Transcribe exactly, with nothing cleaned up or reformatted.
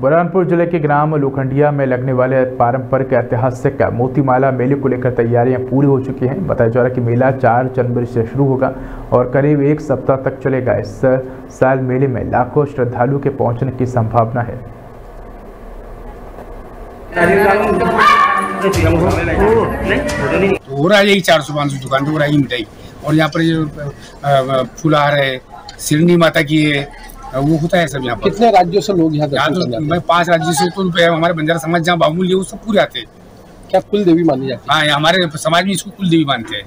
बुरहरामपुर जिले के ग्राम लोखंडिया में लगने वाले पारंपरिक ऐतिहासिक मोतीमाला मेले को लेकर तैयारियां पूरी हो चुकी हैं। बताया जा रहा है कि मेला चार जनवरी से शुरू होगा और करीब एक सप्ताह तक चलेगा। इस साल मेले में लाखों श्रद्धालुओं के पहुंचने की संभावना है। हो रहा है यही चार सौ पाँच सौ दुकान हो रहा है मिठाई, और यहाँ पर फुलहार है, सिरनी माता की है, वो होता है सब। यहाँ पर कितने राज्यों से लोग यहाँ तो मैं पांच राज्यों से तो हमारे बंजारा समाज जहाँ बामूलिया वो सब पूरे आते हैं। क्या कुल देवी मानी जाती है? हाँ, हमारे समाज में इसको कुल देवी मानते हैं।